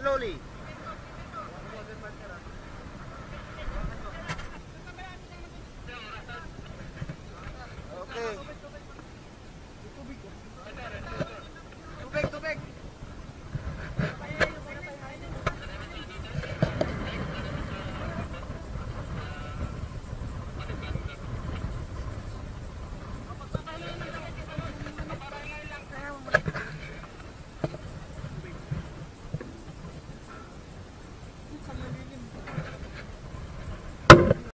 slowly.